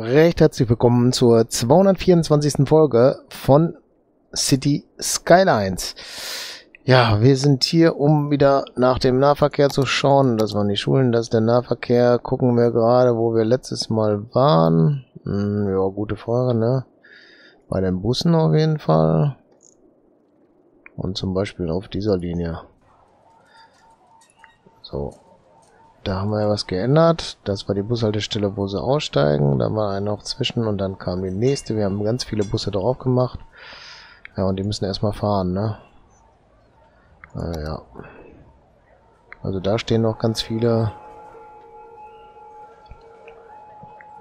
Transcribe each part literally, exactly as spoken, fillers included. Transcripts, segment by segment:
Recht herzlich willkommen zur zweihundertvierundzwanzigsten Folge von City Skylines. Ja, wir sind hier, um wieder nach dem Nahverkehr zu schauen. Das waren die Schulen, das ist der Nahverkehr. Gucken wir gerade, wo wir letztes Mal waren. Hm, ja, gute Frage, ne? Bei den Bussen auf jeden Fall. Und zum Beispiel auf dieser Linie. So. Da haben wir ja was geändert. Das war die Bushaltestelle, wo sie aussteigen. Da war eine noch zwischen und dann kam die nächste. Wir haben ganz viele Busse drauf gemacht. Ja, und die müssen erstmal fahren, ne? Naja. Also da stehen noch ganz viele.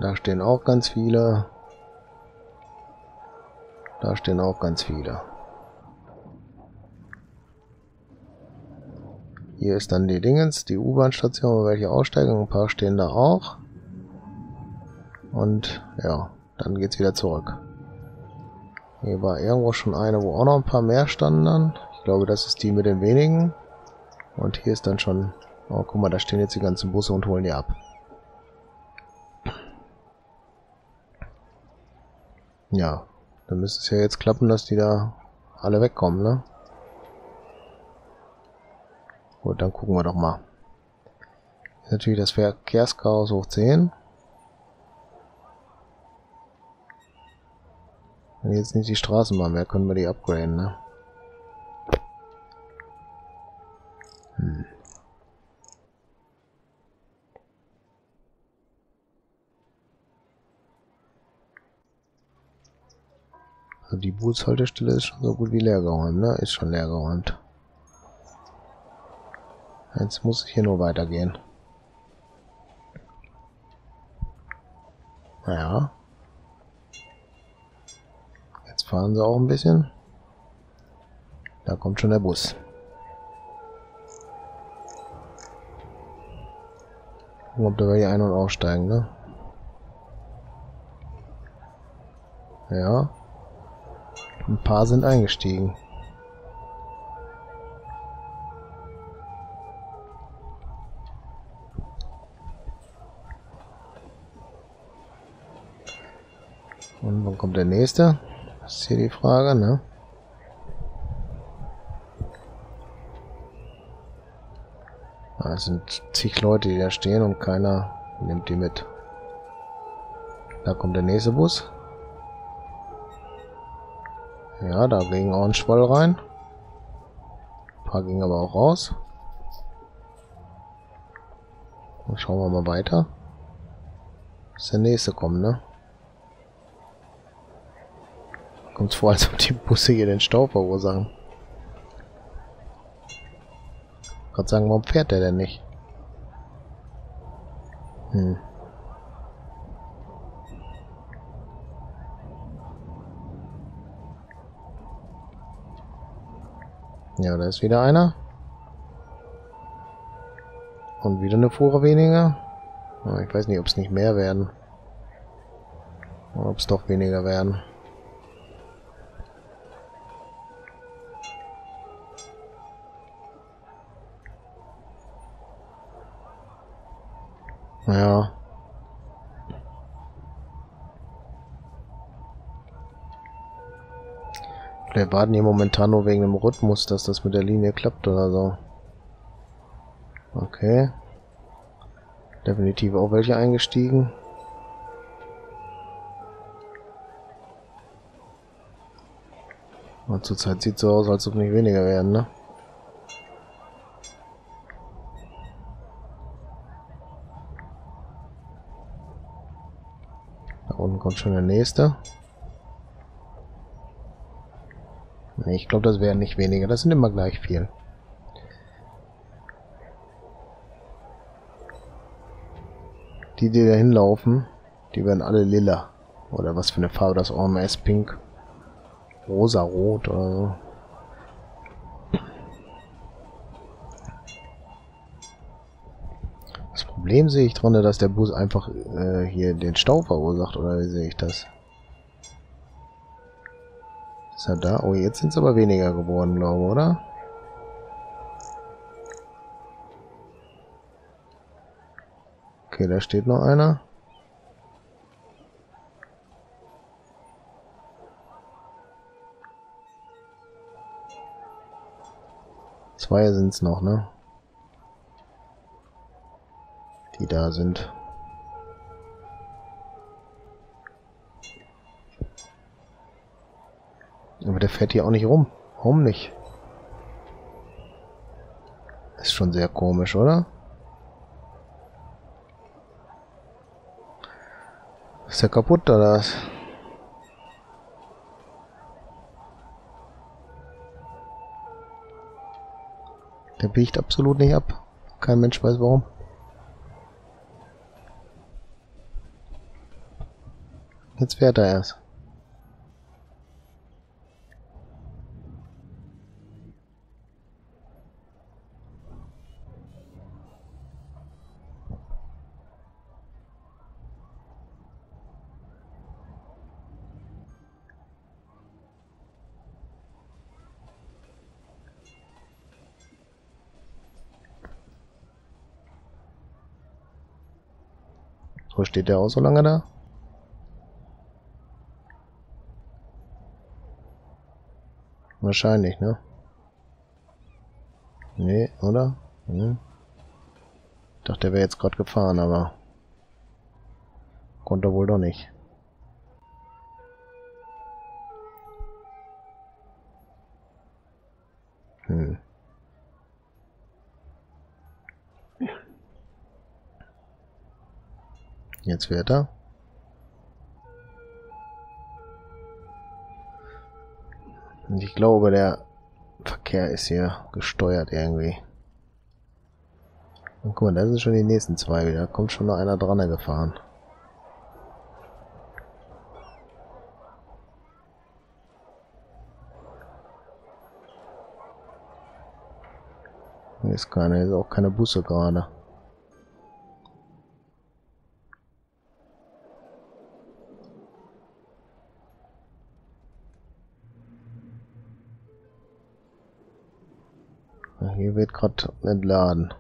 Da stehen auch ganz viele. Da stehen auch ganz viele. Hier ist dann die Dingens, die U-Bahn-Station, wo welche aussteigen. Ein paar stehen da auch. Und ja, dann geht's wieder zurück. Hier war irgendwo schon eine, wo auch noch ein paar mehr standen dann. Ich glaube, das ist die mit den wenigen. Und hier ist dann schon... Oh, guck mal, da stehen jetzt die ganzen Busse und holen die ab. Ja, dann müsste es ja jetzt klappen, dass die da alle wegkommen, ne? Gut, dann gucken wir doch mal. Ist natürlich das Verkehrschaos hoch zehn. Wenn jetzt nicht die Straßenbahn mehr, können wir die upgraden, ne? Hm. Also die Bushaltestelle ist schon so gut wie leer geräumt, ne? Ist schon leer geräumt. Jetzt muss ich hier nur weitergehen. Naja. Jetzt fahren sie auch ein bisschen. Da kommt schon der Bus. Gucken, ob da hier ein- und aussteigen, ne? Ja. Ein paar sind eingestiegen. Und wann kommt der nächste? Das ist hier die Frage, ne? Ah, es sind zig Leute, die da stehen und keiner nimmt die mit. Da kommt der nächste Bus. Ja, da ging auch ein Schwall rein. Ein paar gingen aber auch raus. Und schauen wir mal weiter. Bis der nächste kommt, ne? Kommt es vor, als ob die Busse hier den Stau verursachen. Ich kann sagen, warum fährt der denn nicht? Hm. Ja, da ist wieder einer. Und wieder eine Fuhre weniger. Ich weiß nicht, ob es nicht mehr werden. Oder ob es doch weniger werden. Ja. Vielleicht warten hier momentan nur wegen dem Rhythmus, dass das mit der Linie klappt oder so. Okay. Definitiv auch welche eingestiegen. Und zurzeit sieht es so aus, als ob nicht weniger werden, ne? Unten kommt schon der nächste. Nee, ich glaube, das wären nicht weniger. Das sind immer gleich viel. Die, die da hinlaufen, die werden alle lila. Oder was für eine Farbe das auch immer ist. Pink, rosa, rot oder so. Problem sehe ich dran, dass der Bus einfach äh, hier den Stau verursacht, oder wie sehe ich das? Ist er da? Oh, jetzt sind es aber weniger geworden, glaube ich, oder? Okay, da steht noch einer. Zwei sind es noch, ne? Die da sind. Aber der fährt hier auch nicht rum. Warum nicht? Ist schon sehr komisch, oder? Ist der kaputt, oder was? Der biegt absolut nicht ab. Kein Mensch weiß warum. Jetzt fährt er erst. Wo steht der auch so lange da? Wahrscheinlich, ne? Nee, oder? Nee. Ich dachte, der wäre jetzt gerade gefahren, aber konnte er wohl doch nicht. Hm. Jetzt wird er. Und ich glaube, der Verkehr ist hier gesteuert irgendwie. Und guck mal, da sind schon die nächsten zwei wieder. Da kommt schon noch einer dran gefahren. Hier ist keiner, hier ist auch keine Busse gerade. Hier wird gerade entladen.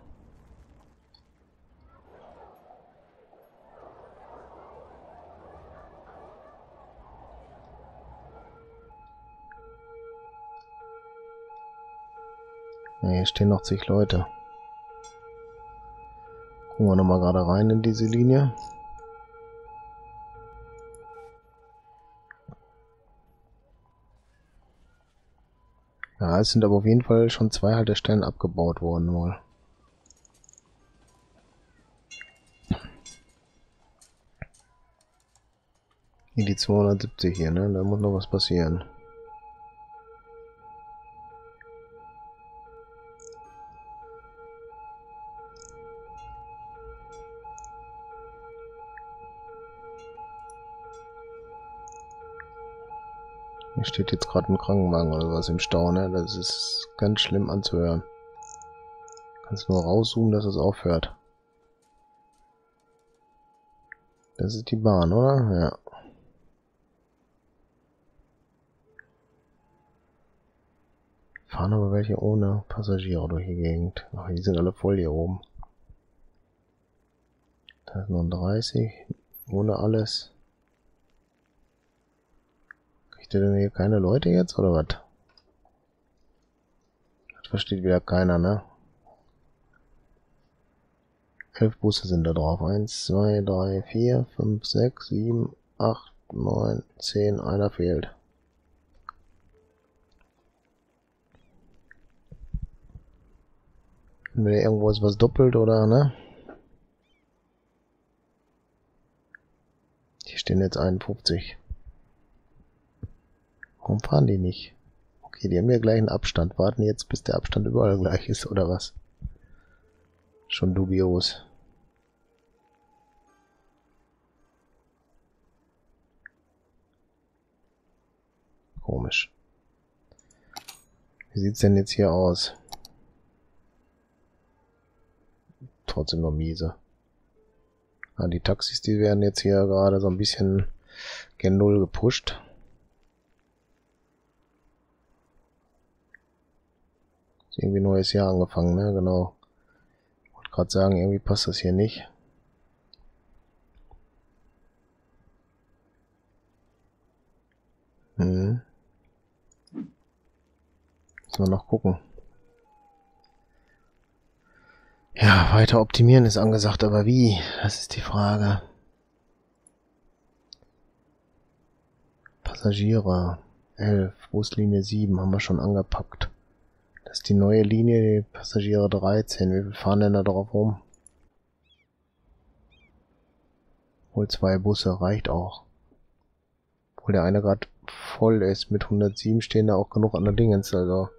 Ja, hier stehen noch zig Leute. Gucken wir nochmal gerade rein in diese Linie. Ja, es sind aber auf jeden Fall schon zwei Haltestellen abgebaut worden wohl. Hier die zweihundertsiebzig hier, ne? Da muss noch was passieren. Hier steht jetzt gerade ein Krankenwagen oder was im Stau, ne? Das ist ganz schlimm anzuhören. Kannst nur rauszoomen, dass es aufhört. Das ist die Bahn, oder? Ja. Fahren aber welche ohne Passagiere durch die Gegend. Ach, die sind alle voll hier oben. Da ist noch ein dreißig, ohne alles. Denn hier keine Leute jetzt oder was? Das versteht wieder keiner, ne? Elf Busse sind da drauf. eins, zwei, drei, vier, fünf, sechs, sieben, acht, neun, zehn. Einer fehlt. Entweder irgendwo ist was doppelt oder, ne? Hier stehen jetzt einundfünfzig. Warum fahren die nicht? Okay, die haben ja gleich einen Abstand. Warten jetzt, bis der Abstand überall gleich ist, oder was? Schon dubios. Komisch. Wie sieht's denn jetzt hier aus? Trotzdem noch miese. Ah, die Taxis, die werden jetzt hier gerade so ein bisschen gen Null gepusht. Irgendwie neues Jahr angefangen, ne? Genau. Ich wollte gerade sagen, irgendwie passt das hier nicht. Hm. Müssen wir noch gucken. Ja, weiter optimieren ist angesagt, aber wie? Das ist die Frage. Passagiere. elf, Buslinie sieben haben wir schon angepackt. Das ist die neue Linie, die Passagiere dreizehn. Wie viel fahren denn da drauf rum? Wohl zwei Busse, reicht auch. Obwohl der eine gerade voll ist. Mit hundertsieben stehen da auch genug andere Dingens. Also,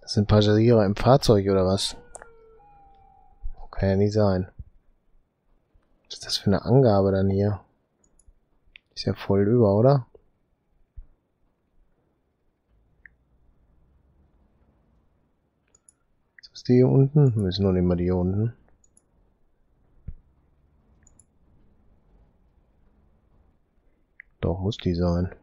das sind Passagiere im Fahrzeug oder was? Kann ja nicht sein. Was ist das für eine Angabe dann hier? Ist ja voll über, oder? Ist das die hier unten? Wir müssen noch nicht mal die hier unten. Doch, muss die sein.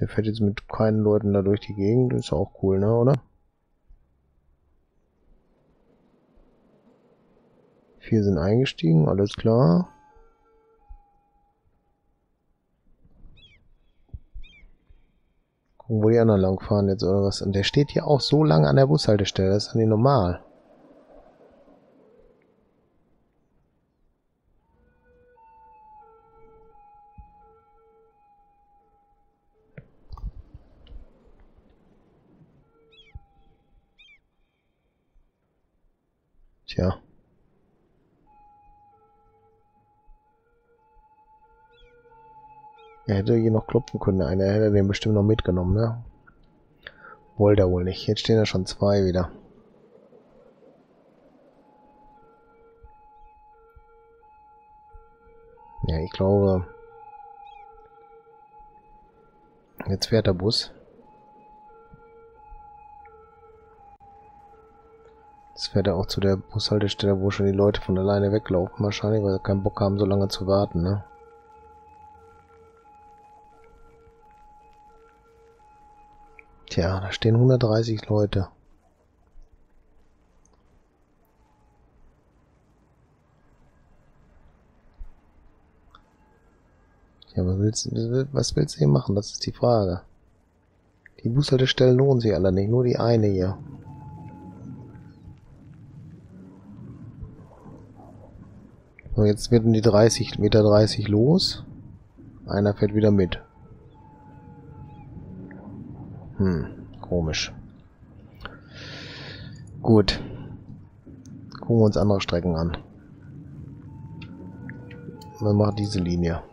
Der fährt jetzt mit keinen Leuten da durch die Gegend. Ist auch cool, ne, oder? Vier sind eingestiegen, alles klar. Gucken, wo die anderen lang fahren jetzt, oder was? Und der steht hier auch so lange an der Bushaltestelle. Das ist ja nicht normal. Tja. Er hätte hier noch klopfen können. Einer hätte den bestimmt noch mitgenommen, ne? Wollte er wohl nicht. Jetzt stehen da schon zwei wieder. Ja, ich glaube... Jetzt fährt der Bus. Das fährt er auch zu der Bushaltestelle, wo schon die Leute von alleine weglaufen wahrscheinlich, weil sie keinen Bock haben, so lange zu warten, ne? Tja, da stehen hundertdreißig Leute. Ja, was willst du, was willst du hier machen? Das ist die Frage. Die Bushaltestellen lohnen sich alle nicht, nur die eine hier. So, jetzt werden die dreißig Meter dreißig los. Einer fährt wieder mit. Hm, komisch. Gut. Gucken wir uns andere Strecken an. Man macht diese Linie.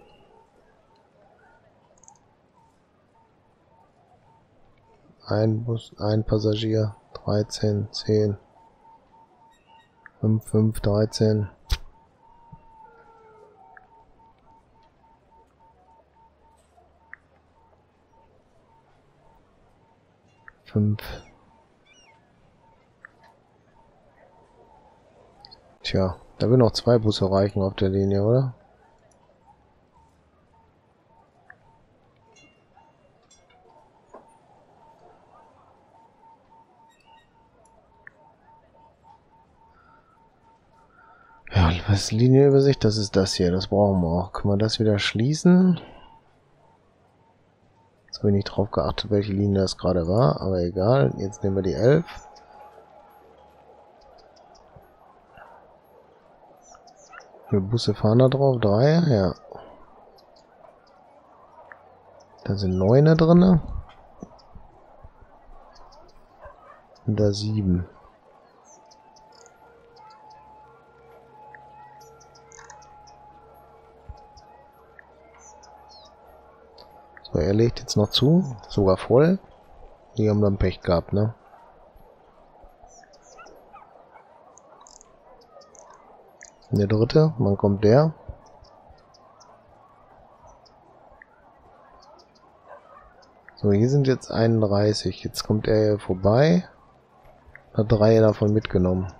Ein Bus, ein Passagier, dreizehn, zehn, fünf, fünf, dreizehn. Tja, da will noch zwei Busse reichen auf der Linie, oder? Ja, was Linienübersicht? Das ist das hier, das brauchen wir auch. Können wir das wieder schließen? Jetzt habe ich nicht drauf geachtet, welche Linie das gerade war, aber egal. Jetzt nehmen wir die elf. Wie viele Busse fahren da drauf? drei, ja. Da sind neuner drin. Und da sieben. Er legt jetzt noch zu, sogar voll. Die haben dann Pech gehabt, ne? Und der dritte, wann kommt der? So, hier sind jetzt einunddreißig. Jetzt kommt er hier vorbei. Hat drei davon mitgenommen.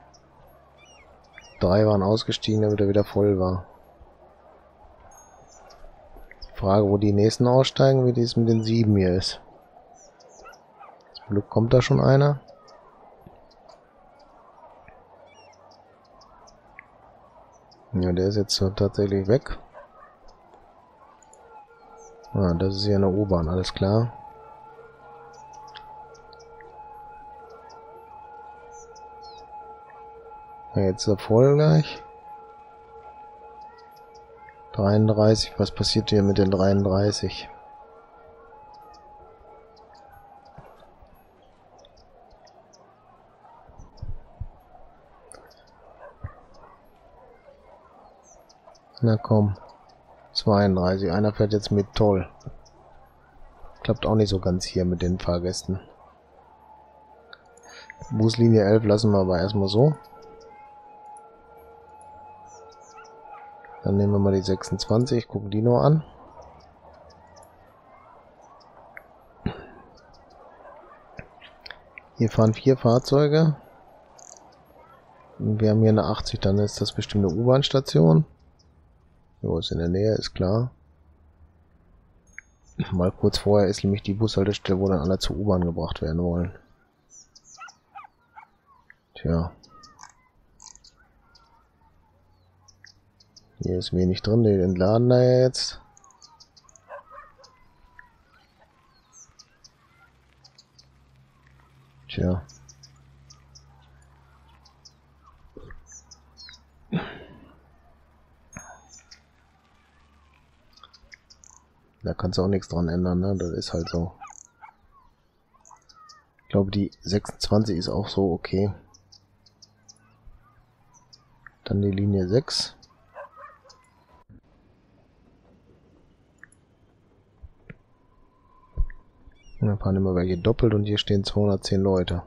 Drei waren ausgestiegen, damit er wieder voll war. Frage, wo die nächsten aussteigen, wie dies mit den sieben hier ist. Zum Glück kommt da schon einer. Ja, der ist jetzt tatsächlich weg. Ah, das ist ja eine U-Bahn, alles klar. Jetzt ist er voll gleich. dreiunddreißig, was passiert hier mit den dreiunddreißig? Na komm, zweiunddreißig, einer fährt jetzt mit, toll. Klappt auch nicht so ganz hier mit den Fahrgästen. Buslinie elf lassen wir aber erstmal so. Dann nehmen wir mal die sechsundzwanzig, gucken die nur an. Hier fahren vier Fahrzeuge. Und wir haben hier eine achtzig, dann ist das bestimmt eine U-Bahn-Station. Jo, ist in der Nähe, ist klar. Mal kurz vorher ist nämlich die Bushaltestelle, wo dann alle zur U-Bahn gebracht werden wollen. Tja. Hier ist wenig drin, den entladen da ja jetzt. Tja. Da kannst du auch nichts dran ändern, ne? Das ist halt so. Ich glaube, die sechsundzwanzig ist auch so okay. Dann die Linie sechs. Und dann fahren immer welche doppelt und hier stehen zweihundertzehn Leute.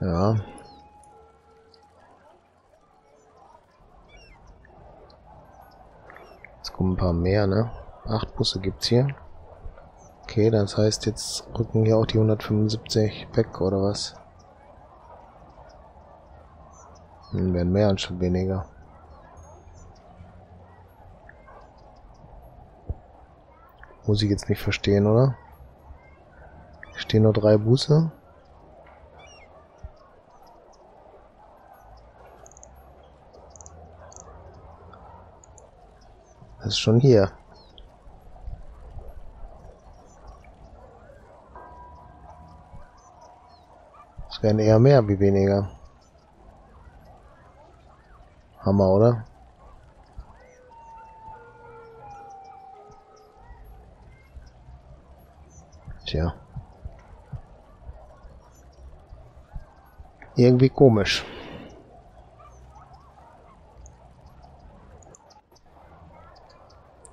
Ja. Jetzt kommen ein paar mehr, ne? Acht Busse gibt's hier. Okay, das heißt, jetzt rücken hier auch die hundertfünfundsiebzig weg, oder was? Dann werden mehr und schon weniger. Muss ich jetzt nicht verstehen, oder? Stehen nur drei Busse. Das ist schon hier. Es werden eher mehr wie weniger. Hammer, oder? Ja. Irgendwie komisch.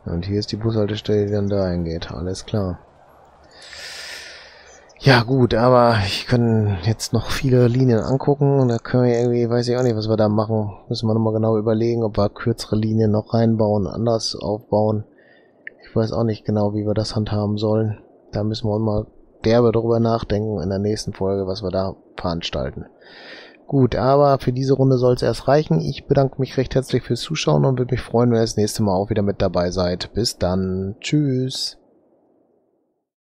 Und hier ist die Bushaltestelle, die dann da eingeht. Alles klar. Ja gut, aber ich kann jetzt noch viele Linien angucken. Da können wir irgendwie, weiß ich auch nicht, was wir da machen. Müssen wir nochmal genau überlegen, ob wir kürzere Linien noch reinbauen, anders aufbauen. Ich weiß auch nicht genau, wie wir das handhaben sollen. Da müssen wir auch mal derbe drüber nachdenken in der nächsten Folge, was wir da veranstalten. Gut, aber für diese Runde soll es erst reichen. Ich bedanke mich recht herzlich fürs Zuschauen und würde mich freuen, wenn ihr das nächste Mal auch wieder mit dabei seid. Bis dann. Tschüss.